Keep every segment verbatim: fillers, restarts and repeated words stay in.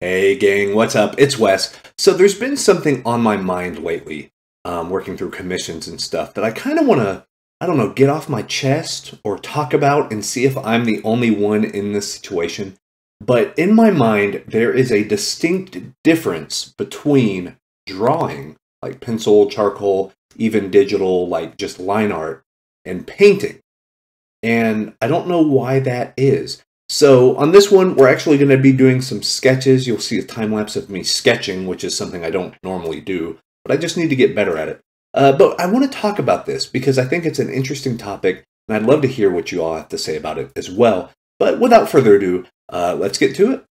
Hey gang, what's up? It's Wes. So there's been something on my mind lately, um, working through commissions and stuff, that I kind of want to, I don't know, get off my chest or talk about and see if I'm the only one in this situation. But in my mind, there is a distinct difference between drawing, like pencil, charcoal, even digital, like just line art, and painting. And I don't know why that is. So on this one, we're actually going to be doing some sketches. You'll see a time lapse of me sketching, which is something I don't normally do, but I just need to get better at it. Uh, but I want to talk about this because I think it's an interesting topic, and I'd love to hear what you all have to say about it as well. But without further ado, uh, let's get to it.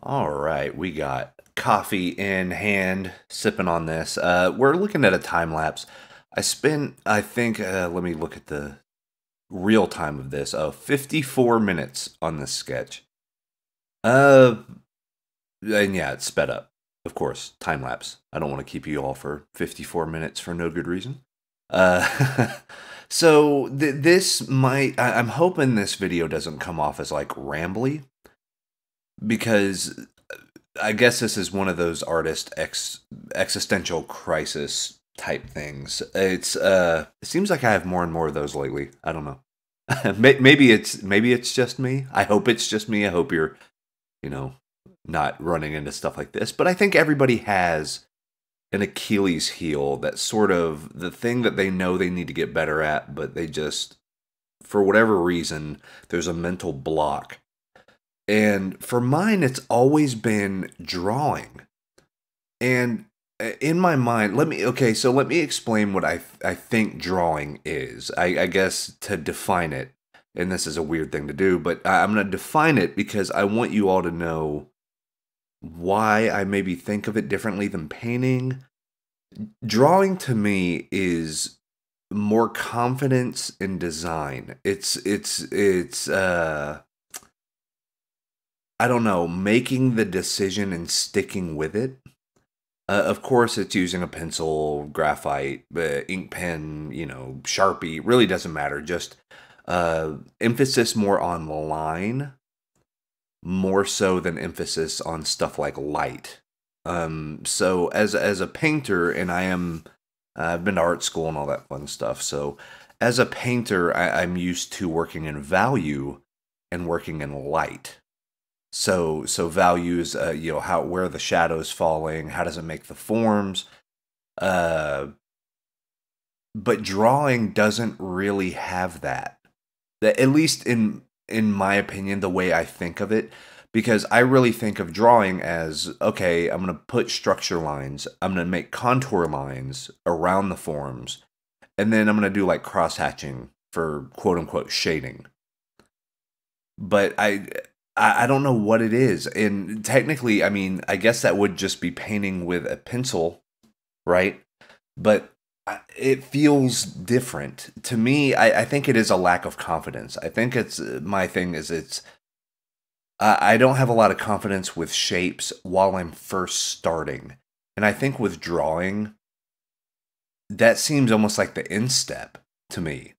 All right, we got coffee in hand, sipping on this. Uh, we're looking at a time lapse. I spent, I think, uh, let me look at the real time of this. Oh, fifty-four minutes on this sketch. Uh, and yeah, it's sped up, of course, time lapse. I don't want to keep you all for fifty-four minutes for no good reason. Uh, so th this might, I I'm hoping this video doesn't come off as like rambly, because I guess this is one of those artist ex existential crisis type things. It's uh, it seems like I have more and more of those lately. I don't know. maybe it's maybe it's just me. I hope it's just me. I hope you're, you know, not running into stuff like this. But I think everybody has an Achilles heel. That's sort of the thing that they know they need to get better at, but they just, for whatever reason, there's a mental block. And for mine, it's always been drawing. And in my mind, let me, okay, so let me explain what I, I think drawing is. I, I guess to define it, and this is a weird thing to do, but I'm going to define it because I want you all to know why I maybe think of it differently than painting. Drawing to me is more confidence in design. It's, it's, it's, uh... I don't know, making the decision and sticking with it. Uh, of course, it's using a pencil, graphite, uh, ink pen, you know, Sharpie. Really doesn't matter. Just uh, emphasis more on line, more so than emphasis on stuff like light. Um, so as, as a painter, and I am, uh, I've been to art school and all that fun stuff. So as a painter, I, I'm used to working in value and working in light. So, so values, uh, you know, how, where are the shadows falling? How does it make the forms? Uh, but drawing doesn't really have that, that, at least in, in my opinion, the way I think of it, because I really think of drawing as, okay, I'm going to put structure lines. I'm going to make contour lines around the forms. And then I'm going to do like cross hatching for quote unquote shading. But I, I don't know what it is. And technically, I mean, I guess that would just be painting with a pencil, right? But it feels different. To me, I, I think it is a lack of confidence. I think it's, my thing is it's, I, I don't have a lot of confidence with shapes while I'm first starting. And I think with drawing, that seems almost like the instep to me.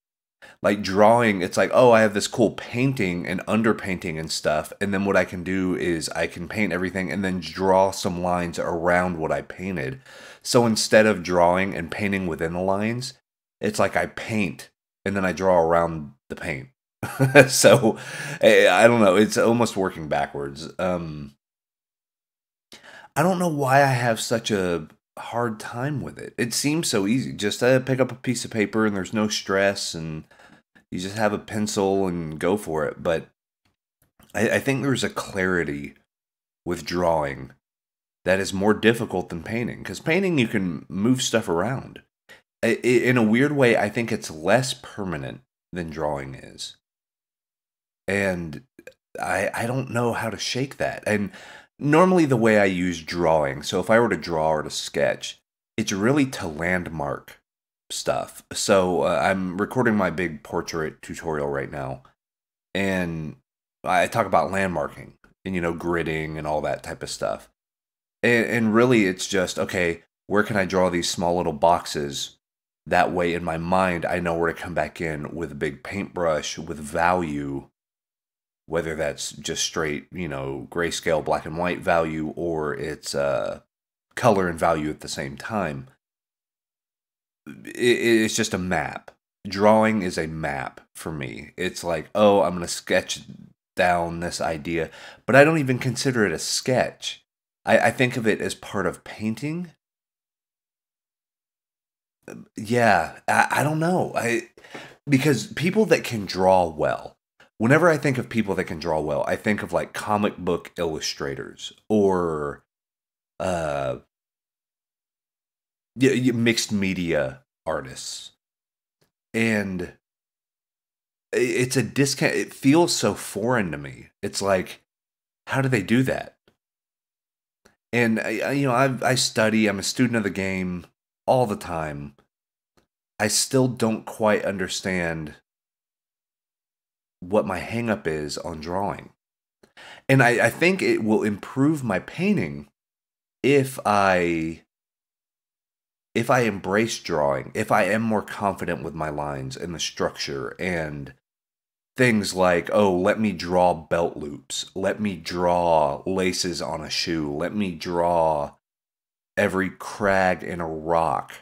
Like drawing, it's like, oh, I have this cool painting and underpainting and stuff. And then what I can do is I can paint everything and then draw some lines around what I painted. So instead of drawing and painting within the lines, it's like I paint and then I draw around the paint. So I don't know. It's almost working backwards. Um, I don't know why I have such a hard time with it. It seems so easy. Just uh, pick up a piece of paper and there's no stress and you just have a pencil and go for it. But I, I think there's a clarity with drawing that is more difficult than painting. Because painting, you can move stuff around. I, in a weird way, I think it's less permanent than drawing is. And I, I don't know how to shake that. And normally the way I use drawing, so if I were to draw or to sketch, it's really to landmark stuff. So uh, I'm recording my big portrait tutorial right now, and I talk about landmarking and, you know, gridding and all that type of stuff. And, and really it's just, okay, where can I draw these small little boxes? That way, in my mind, I know where to come back in with a big paintbrush, with value, whether that's just straight, you know, grayscale, black and white value, or it's uh, color and value at the same time. It's just a map. Drawing is a map for me. It's like, oh, I'm going to sketch down this idea, but I don't even consider it a sketch. I, I think of it as part of painting. Yeah, I, I don't know. I because people that can draw well, whenever I think of people that can draw well, I think of like comic book illustrators or uh, mixed media artists. And it's a discount. It feels so foreign to me. It's like, how do they do that? And, I, you know, I, I study. I'm a student of the game all the time. I still don't quite understand what my hang-up is on drawing. And I, I think it will improve my painting if I, if I embrace drawing, if I am more confident with my lines and the structure and things like, oh, let me draw belt loops, let me draw laces on a shoe, let me draw every crag in a rock,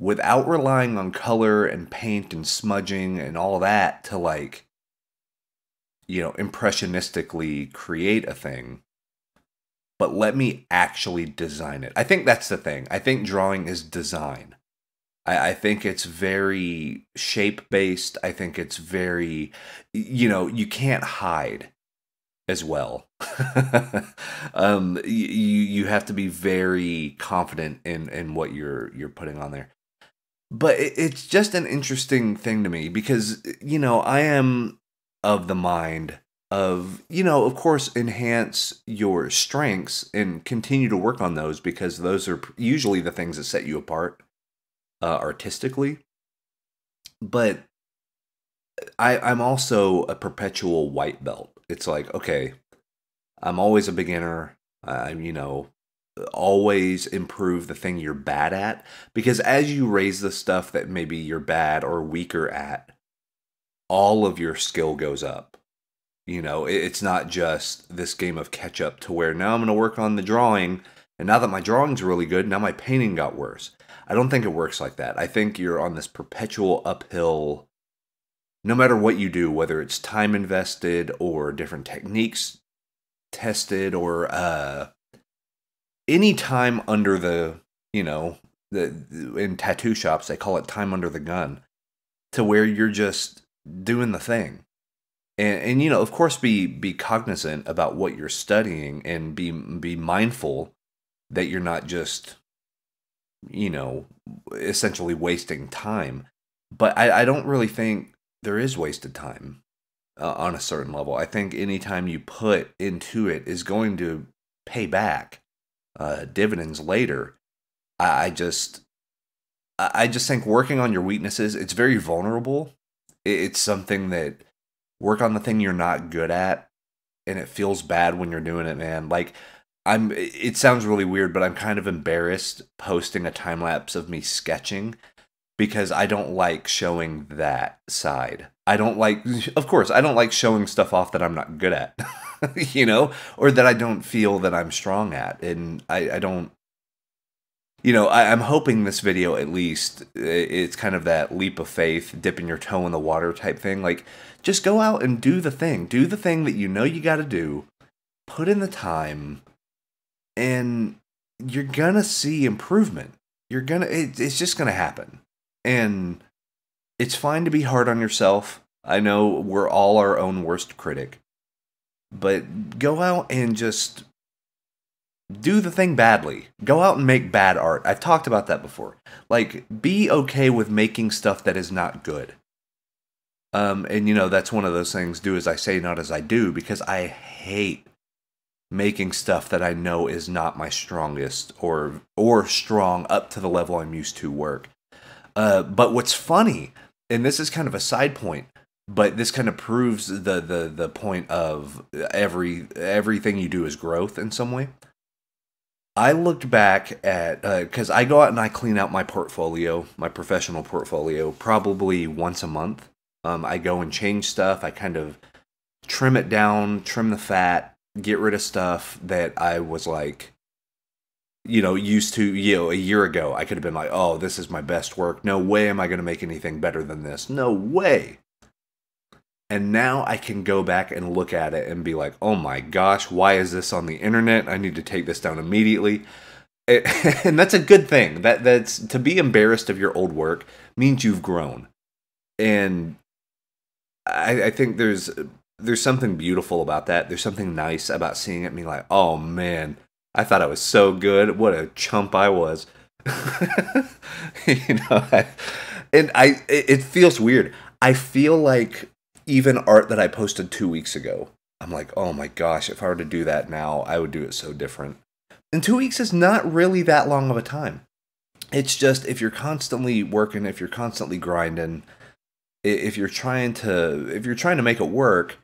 without relying on color and paint and smudging and all that to, like, you know, impressionistically create a thing, but let me actually design it. I think that's the thing. I think drawing is design. I, I think it's very shape-based. I think it's very, you know, you can't hide as well. um, you, you have to be very confident in, in what you're, you're putting on there. But it, it's just an interesting thing to me because, you know, I am of the mind of, you know, of course, enhance your strengths and continue to work on those because those are usually the things that set you apart uh, artistically. But I, I'm also a perpetual white belt. It's like, okay, I'm always a beginner. I'm, uh, you know, always improve the thing you're bad at because as you raise the stuff that maybe you're bad or weaker at, all of your skill goes up. You know, it's not just this game of catch up to where now I'm going to work on the drawing. And now that my drawing's really good, now my painting got worse. I don't think it works like that. I think you're on this perpetual uphill, no matter what you do, whether it's time invested or different techniques tested or uh, any time under the, you know, the in tattoo shops, they call it time under the gun, to where you're just doing the thing. And, and, you know, of course, be be cognizant about what you're studying and be be mindful that you're not just, you know, essentially wasting time. But I, I don't really think there is wasted time uh, on a certain level. I think any time you put into it is going to pay back uh, dividends later. I, I just I just think working on your weaknesses, it's very vulnerable. It, it's something that... Work on the thing you're not good at, and it feels bad when you're doing it, man. Like, I'm, it sounds really weird, but I'm kind of embarrassed posting a time lapse of me sketching because I don't like showing that side. I don't like, of course, I don't like showing stuff off that I'm not good at, you know, or that I don't feel that I'm strong at. And I, I don't, you know, I, I'm hoping this video, at least, it's kind of that leap of faith, dipping your toe in the water type thing. Like, just go out and do the thing. Do the thing that you know you got to do. Put in the time. And you're going to see improvement. You're going to, it, it's just going to happen. And it's fine to be hard on yourself. I know we're all our own worst critic. But go out and just... do the thing badly. Go out and make bad art. I've talked about that before. Like, be okay with making stuff that is not good. Um, and, you know, that's one of those things, do as I say, not as I do, because I hate making stuff that I know is not my strongest or, or strong up to the level I'm used to work. Uh, but what's funny, and this is kind of a side point, but this kind of proves the, the, the point of every, everything you do is growth in some way. I looked back at, because uh, I go out and I clean out my portfolio, my professional portfolio, probably once a month. Um, I go and change stuff. I kind of trim it down, trim the fat, get rid of stuff that I was like, you know, used to, you know, a year ago. I could have been like, oh, this is my best work. No way am I going to make anything better than this. No way. And now I can go back and look at it and be like, oh my gosh, why is this on the internet? I need to take this down immediately. It, and that's a good thing. That that's to be embarrassed of your old work means you've grown. And I, I think there's there's something beautiful about that. There's something nice about seeing it and being like, oh man, I thought I was so good. What a chump I was. You know, I, and I it, it feels weird. I feel like even art that I posted two weeks ago, I'm like, oh my gosh, if I were to do that now, I would do it so different. And two weeks is not really that long of a time. It's just if you're constantly working, if you're constantly grinding, if you're trying to, if you're trying to make it work,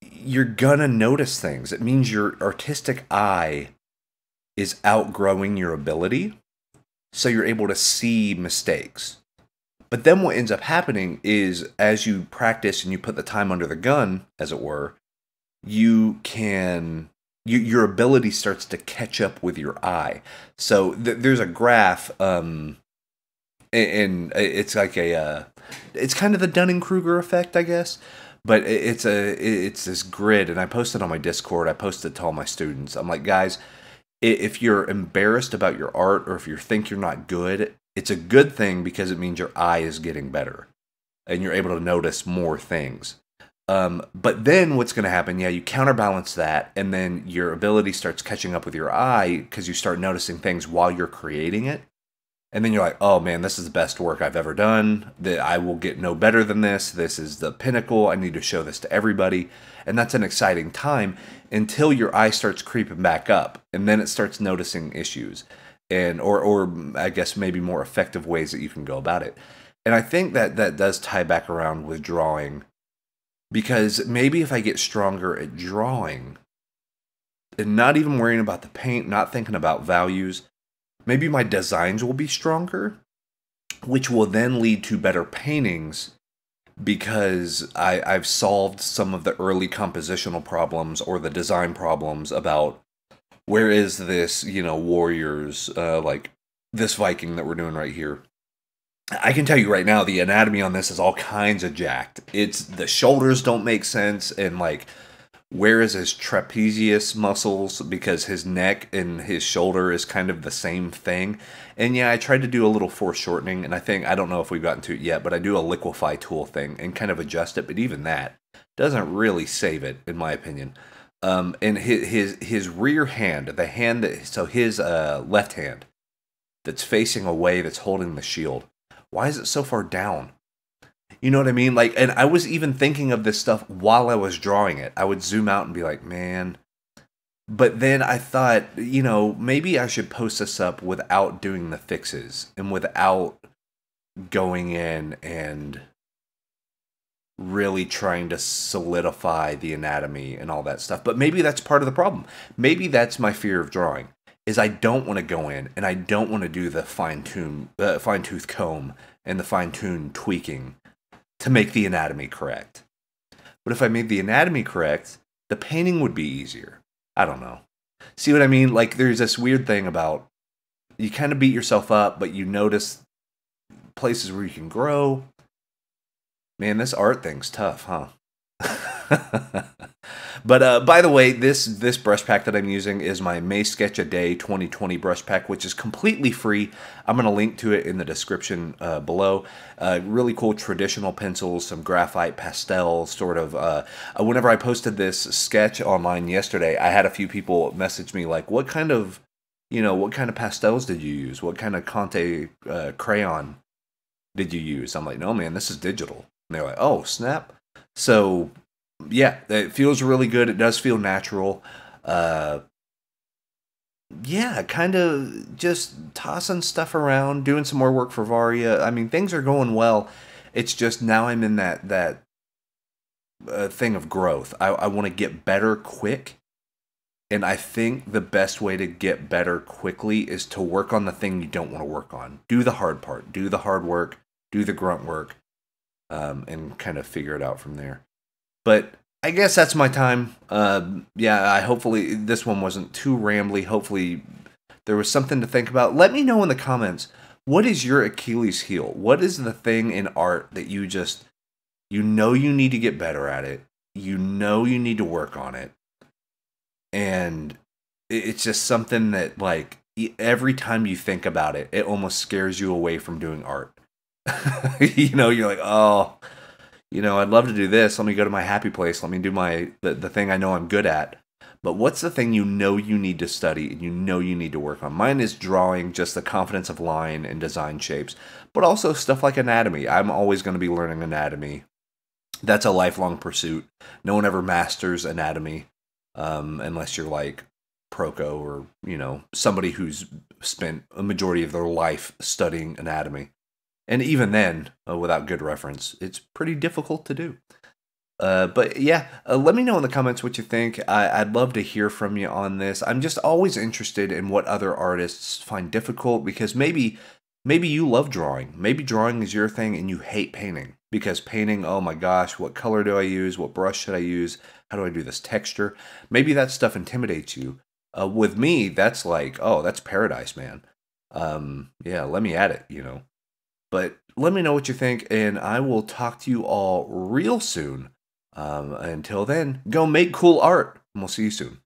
you're gonna notice things. It means your artistic eye is outgrowing your ability, so you're able to see mistakes. But then what ends up happening is as you practice and you put the time under the gun, as it were, you can, you, your ability starts to catch up with your eye. So th there's a graph, um, and it's like a, uh, it's kind of the Dunning-Kruger effect, I guess. But it's a, it's this grid, and I posted on my Discord. I posted to all my students. I'm like, guys, if you're embarrassed about your art or if you think you're not good, it's a good thing because it means your eye is getting better and you're able to notice more things. Um, but then what's going to happen, yeah, you counterbalance that, and then your ability starts catching up with your eye because you start noticing things while you're creating it. And then you're like, oh man, this is the best work I've ever done. That I will get no better than this. This is the pinnacle. I need to show this to everybody. And that's an exciting time until your eye starts creeping back up, and then it starts noticing issues. And or, or I guess maybe more effective ways that you can go about it. And I think that that does tie back around with drawing, because maybe if I get stronger at drawing and not even worrying about the paint, not thinking about values, maybe my designs will be stronger, which will then lead to better paintings because I, I've solved some of the early compositional problems or the design problems about, where is this, you know, warriors, uh, like this Viking that we're doing right here? I can tell you right now, the anatomy on this is all kinds of jacked. It's the shoulders don't make sense, and like, where is his trapezius muscles? Because his neck and his shoulder is kind of the same thing. And yeah, I tried to do a little foreshortening, and I think, I don't know if we've gotten to it yet, but I do a liquify tool thing and kind of adjust it, but even that doesn't really save it, in my opinion. Um, and his, his his rear hand, the hand that, so his uh, left hand that's facing away, that's holding the shield. Why is it so far down? You know what I mean? Like, and I was even thinking of this stuff while I was drawing it. I would zoom out and be like, man. But then I thought, you know, maybe I should post this up without doing the fixes and without going in and really trying to solidify the anatomy and all that stuff. But maybe that's part of the problem. Maybe that's my fear of drawing, is I don't want to go in and I don't want to do the fine-tune, uh, fine-tooth comb and the fine-tune tweaking to make the anatomy correct. But if I made the anatomy correct, the painting would be easier. I don't know. See what I mean? Like, there's this weird thing about you kind of beat yourself up, but you notice places where you can grow. Man, this art thing's tough, huh? But uh, by the way, this this brush pack that I'm using is my May Sketch a Day twenty twenty brush pack, which is completely free. I'm going to link to it in the description uh, below. Uh, really cool traditional pencils, some graphite, pastel, sort of. Uh, whenever I posted this sketch online yesterday, I had a few people message me like, "What kind of, you know, what kind of pastels did you use? What kind of Conte uh, crayon did you use?" I'm like, "No, man, this is digital." And they're like, oh, snap. So, yeah, it feels really good. It does feel natural. Uh, yeah, kind of just tossing stuff around, doing some more work for Varia. I mean, things are going well. It's just now I'm in that, that uh, thing of growth. I, I want to get better quick, And I think the best way to get better quickly is to work on the thing you don't want to work on. Do the hard part. Do the hard work. Do the grunt work. Um, and kind of figure it out from there. But I guess that's my time. Uh, yeah, I hopefully this one wasn't too rambly. Hopefully there was something to think about. Let me know in the comments, what is your Achilles heel? What is the thing in art that you just, you know you need to get better at it. You know you need to work on it. And it's just something that, like, every time you think about it, it almost scares you away from doing art. You know, you're like, oh, you know, I'd love to do this. Let me go to my happy place. Let me do my the, the thing I know I'm good at. But what's the thing you know you need to study and you know you need to work on? Mine is drawing, just the confidence of line and design shapes, but also stuff like anatomy. I'm always going to be learning anatomy. That's a lifelong pursuit. No one ever masters anatomy. Um, unless you're like Proko or, you know, somebody who's spent a majority of their life studying anatomy. And even then, uh, without good reference, it's pretty difficult to do. Uh, but yeah, uh, let me know in the comments what you think. I, I'd love to hear from you on this. I'm just always interested in what other artists find difficult, because maybe, maybe you love drawing. Maybe drawing is your thing and you hate painting. Because painting, oh my gosh, what color do I use? What brush should I use? How do I do this texture? Maybe that stuff intimidates you. Uh, with me, that's like, oh, that's paradise, man. Um, yeah, let me at it, you know. But let me know what you think, and I will talk to you all real soon. Um, until then, go make cool art, and we'll see you soon.